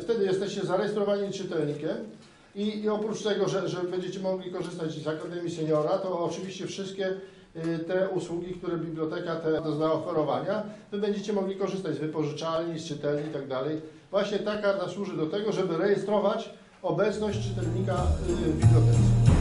wtedy jesteście zarejestrowani czytelnikiem i oprócz tego, że będziecie mogli korzystać z Akademii Seniora, to oczywiście wszystkie te usługi, które biblioteka zna oferowania, wy będziecie mogli korzystać z wypożyczalni, z czytelni i tak dalej. Właśnie ta karta służy do tego, żeby rejestrować obecność czytelnika w bibliotece.